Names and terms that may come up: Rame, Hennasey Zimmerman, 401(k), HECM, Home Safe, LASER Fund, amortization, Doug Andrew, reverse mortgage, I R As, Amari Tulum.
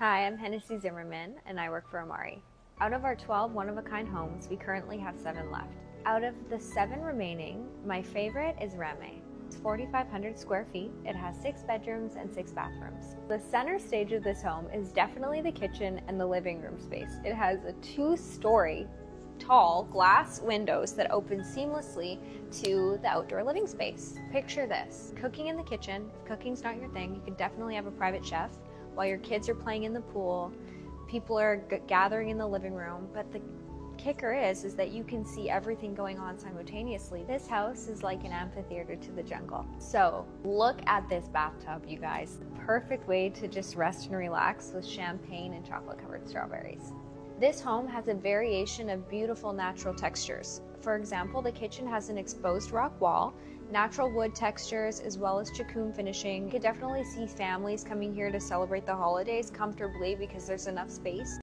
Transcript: Hi, I'm Hennasey Zimmerman, and I work for Amari. Out of our 12 one-of-a-kind homes, we currently have 7 left. Out of the 7 remaining, my favorite is Rame. It's 4,500 square feet. It has 6 bedrooms and 6 bathrooms. The center stage of this home is definitely the kitchen and the living room space. It has a 2-story tall glass windows that open seamlessly to the outdoor living space. Picture this: cooking in the kitchen. If cooking's not your thing, you can definitely have a private chef while your kids are playing in the pool. People are gathering in the living room, but the kicker is that you can see everything going on simultaneously. This house is like an amphitheater to the jungle. So look at this bathtub, you guys. Perfect way to just rest and relax with champagne and chocolate covered strawberries. This home has a variation of beautiful natural textures. For example, the kitchen has an exposed rock wall, natural wood textures, as well as cocoon finishing. You could definitely see families coming here to celebrate the holidays comfortably because there's enough space.